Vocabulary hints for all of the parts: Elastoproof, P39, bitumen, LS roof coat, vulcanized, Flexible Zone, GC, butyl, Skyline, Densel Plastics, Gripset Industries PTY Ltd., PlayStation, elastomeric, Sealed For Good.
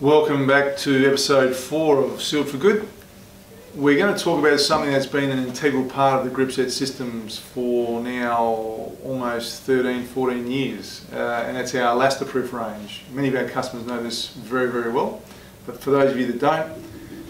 Welcome back to episode 4 of Sealed For Good. We're going to talk about something that's been an integral part of the Gripset systems for now almost 13-14 years, and that's our Elastoproof range. Many of our customers know this very, very well, but for those of you that don't,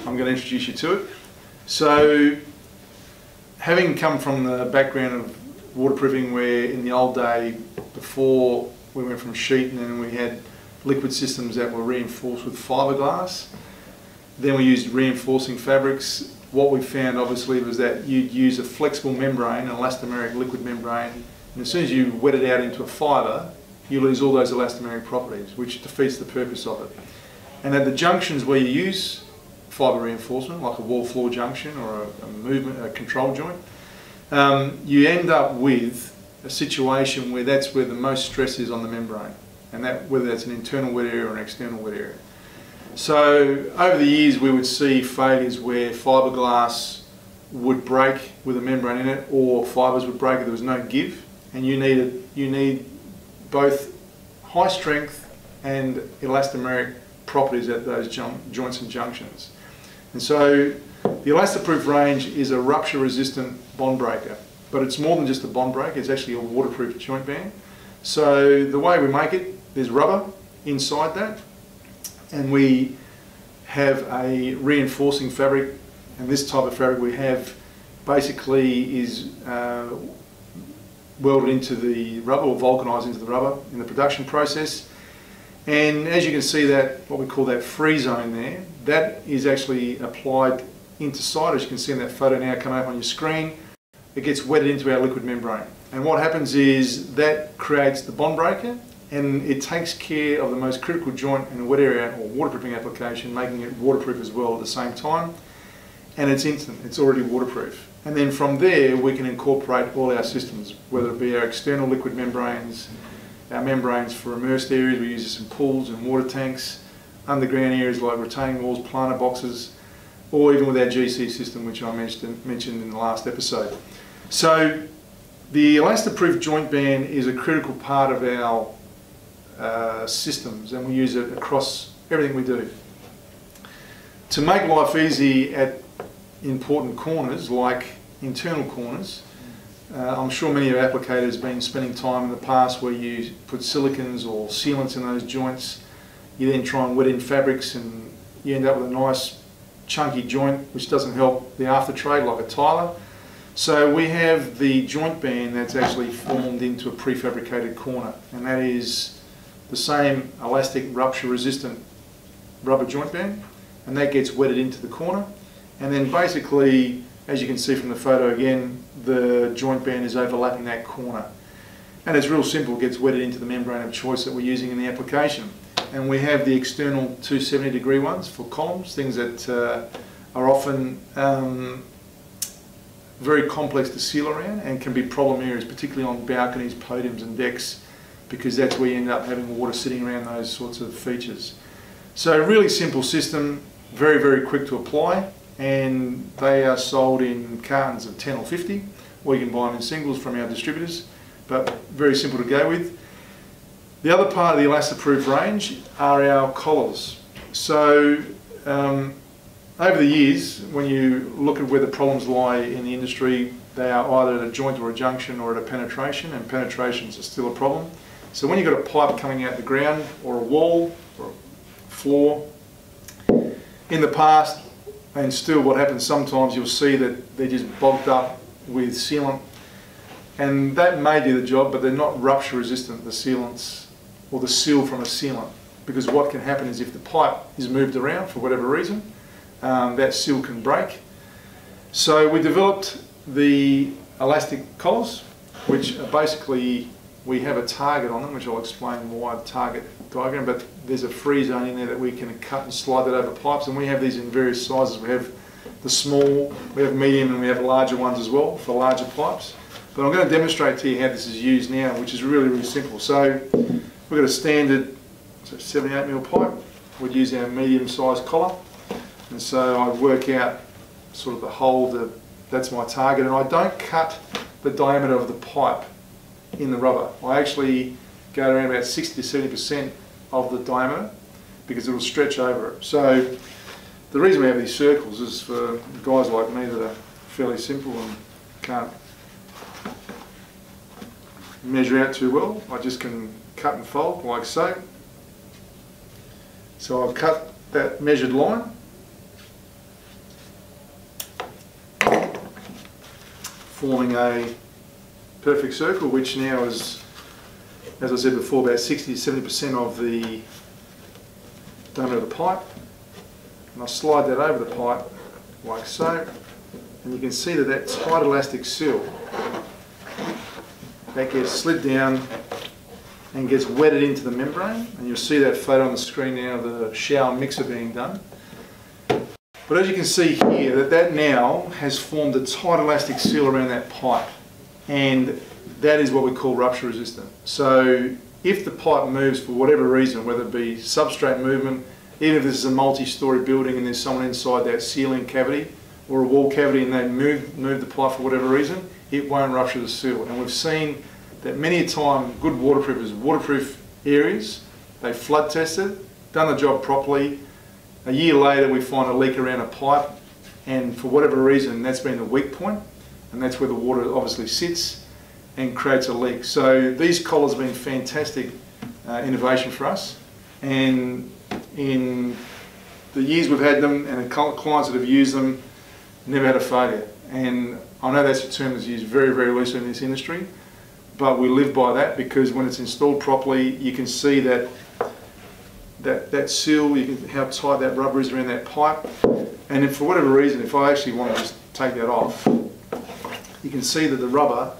I'm going to introduce you to it. So, having come from the background of waterproofing where in the old day, before we went from sheet and then we had liquid systems that were reinforced with fiberglass. Then we used reinforcing fabrics. What we found obviously was that you'd use a flexible membrane, an elastomeric liquid membrane, and as soon as you wet it out into a fibre, you lose all those elastomeric properties, which defeats the purpose of it. And at the junctions where you use fibre reinforcement, like a wall floor junction or a control joint, you end up with a situation where that's where the most stress is on the membrane. And that, whether that's an internal wet area or an external wet area. So over the years we would see failures where fiberglass would break with a membrane in it, or fibres would break if there was no give, and you need both high strength and elastomeric properties at those joints and junctions. And so the Elastoproof range is a rupture resistant bond breaker, but it's more than just a bond breaker, it's actually a waterproof joint band. So the way we make it, there's rubber inside that, and we have a reinforcing fabric, and this type of fabric we have basically is welded into the rubber or vulcanized into the rubber in the production process. And as you can see, that what we call that free zone there, that is actually applied into site, as you can see in that photo now coming up on your screen. It gets wetted into our liquid membrane. And what happens is that creates the bond breaker, and it takes care of the most critical joint in a wet area or waterproofing application, making it waterproof as well at the same time. And it's instant, it's already waterproof. And then from there, we can incorporate all our systems, whether it be our external liquid membranes, our membranes for immersed areas, we use this in pools and water tanks, underground areas like retaining walls, planter boxes, or even with our GC system, which I mentioned in the last episode. So, the Elastoproof joint band is a critical part of our systems, and we use it across everything we do. To make life easy at important corners, like internal corners, I'm sure many of our applicators have been spending time in the past where you put silicons or sealants in those joints, you then try and wet in fabrics and you end up with a nice chunky joint, which doesn't help the after trade like a tiler. So we have the joint band that's actually formed into a prefabricated corner, and that is the same elastic rupture resistant rubber joint band, and that gets wetted into the corner, and then basically, as you can see from the photo again, the joint band is overlapping that corner, and it's real simple, it gets wetted into the membrane of choice that we're using in the application. And we have the external 270 degree ones for columns, things that are often very complex to seal around and can be problem areas, particularly on balconies, podiums and decks, because that's where you end up having water sitting around those sorts of features. So really simple system, very, very quick to apply, and they are sold in cartons of 10 or 50, or you can buy them in singles from our distributors, but very simple to go with. The other part of the Elastoproof range are our collars. So, over the years, when you look at where the problems lie in the industry, they are either at a joint or a junction or at a penetration, and penetrations are still a problem. So when you've got a pipe coming out the ground or a wall or a floor, in the past, and still what happens sometimes, you'll see that they're just bogged up with sealant, and that may do the job, but they're not rupture resistant, the sealants, or the seal from a sealant, because what can happen is if the pipe is moved around for whatever reason, that seal can break. So we developed the elastic collars, which are basically, we have a target on them, which I'll explain why, the target diagram, but there's a free zone in there that we can cut and slide that over pipes, and we have these in various sizes. We have the small, we have medium, and we have larger ones as well for larger pipes. But I'm going to demonstrate to you how this is used now, which is really, really simple. So we've got a standard 78mm pipe. We'd use our medium-sized collar. And so I work out sort of the hole, that's my target, and I don't cut the diameter of the pipe in the rubber. I actually go around about 60 to 70% of the diameter, because it'll stretch over it. So the reason we have these circles is for guys like me that are fairly simple and can't measure out too well. I just can cut and fold like so. So I'll cut that measured line, forming a perfect circle, which now is, as I said before, about 60–70% of the diameter of the pipe. And I'll slide that over the pipe like so, and you can see that that tight elastic seal that gets slid down and gets wetted into the membrane, and you'll see that photo on the screen now of the shower mixer being done. But as you can see here, that now has formed a tight elastic seal around that pipe, and that is what we call rupture resistant. So if the pipe moves for whatever reason, whether it be substrate movement, even if this is a multi-storey building and there's someone inside that ceiling cavity or a wall cavity and they move the pipe for whatever reason, it won't rupture the seal. And we've seen that many a time good waterproofers waterproof areas, they flood tested, done the job properly. A year later we find a leak around a pipe, and for whatever reason that's been the weak point, and that's where the water obviously sits and creates a leak. So these collars have been fantastic innovation for us, and in the years we've had them and the clients that have used them, never had a failure. And I know that's a term that's used very, very loosely in this industry, but we live by that, because when it's installed properly you can see that seal, you can, how tight that rubber is around that pipe. And if for whatever reason, if I actually want to just take that off, you can see that the rubber,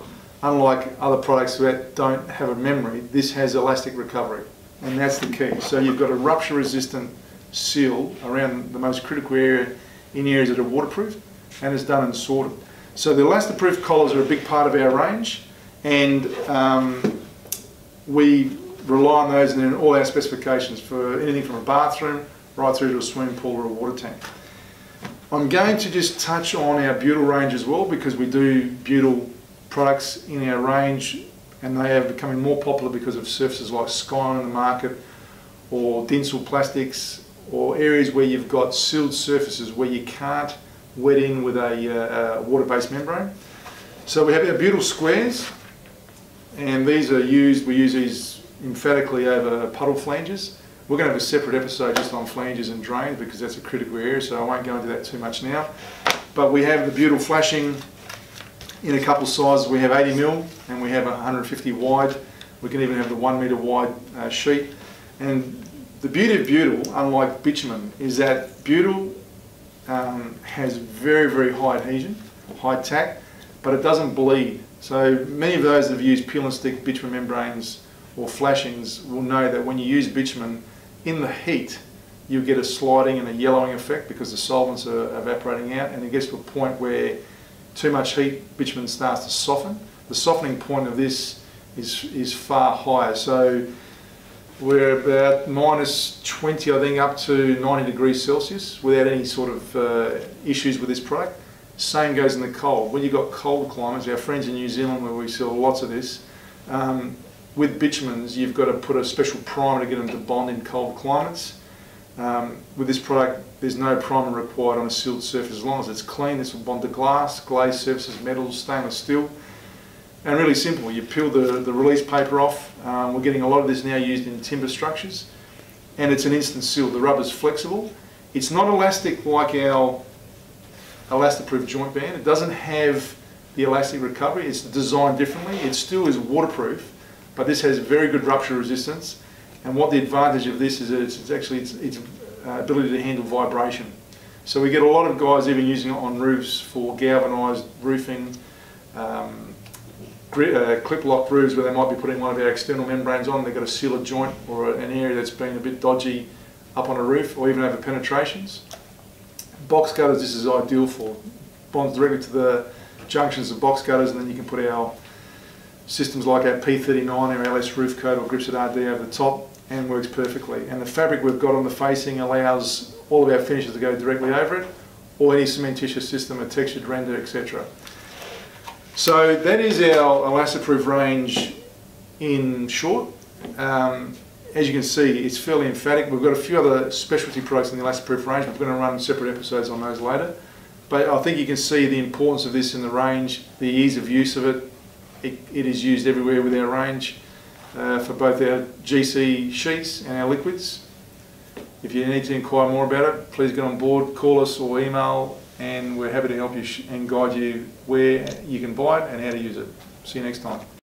unlike other products that don't have a memory, this has elastic recovery, and that's the key. So you've got a rupture resistant seal around the most critical area in areas that are waterproof, and it's done and sorted. So the Elastoproof collars are a big part of our range, and we rely on those in all our specifications for anything from a bathroom right through to a swimming pool or a water tank. I'm going to just touch on our butyl range as well, because we do butyl products in our range and they are becoming more popular because of surfaces like Skyline in the market, or Densel Plastics, or areas where you've got sealed surfaces where you can't wet in with a water-based membrane. So we have our butyl squares, and these are used, we use these emphatically over puddle flanges. We're going to have a separate episode just on flanges and drains, because that's a critical area, so I won't go into that too much now. But we have the butyl flashing in a couple sizes. We have 80mm and we have 150 wide. We can even have the 1 metre wide sheet. And the beauty of butyl, unlike bitumen, is that butyl has very, very high adhesion, high tack, but it doesn't bleed. So many of those that have used peel and stick bitumen membranes or flashings will know that when you use bitumen in the heat, you'll get a sliding and a yellowing effect because the solvents are evaporating out, and it gets to a point where too much heat, bitumen starts to soften. The softening point of this is far higher, so we're about -20, I think, up to 90 degrees Celsius without any sort of issues with this product. Same goes in the cold. When you've got cold climates, our friends in New Zealand where we sell lots of this, with bitumens, you've got to put a special primer to get them to bond in cold climates. With this product, there's no primer required on a sealed surface. As long as it's clean, this will bond to glass, glazed surfaces, metals, stainless steel. And really simple, you peel the release paper off. We're getting a lot of this now used in timber structures. And it's an instant seal. The rubber's flexible. It's not elastic like our Elastoproof joint band. It doesn't have the elastic recovery. It's designed differently. It still is waterproof, but this has very good rupture resistance. And what the advantage of this is, it's actually its ability to handle vibration. So we get a lot of guys even using it on roofs for galvanised roofing, clip-lock roofs where they might be putting one of our external membranes on. They've got to seal a joint or an area that's been a bit dodgy up on a roof, or even over penetrations. Box gutters, this is ideal for. Bonds directly to the junctions of box gutters, and then you can put our systems like our P39 or LS roof coat or Gripset RD over the top, and works perfectly. And the fabric we've got on the facing allows all of our finishes to go directly over it, or any cementitious system, a textured render, etc. So that is our Elastoproof range in short. as you can see, it's fairly emphatic. We've got a few other specialty products in the Elastoproof range. I'm going to run separate episodes on those later. But I think you can see the importance of this in the range, the ease of use of it. It is used everywhere with our range for both our GC sheets and our liquids. If you need to inquire more about it, please get on board, call us or email, and we're happy to help you and guide you where you can buy it and how to use it. See you next time.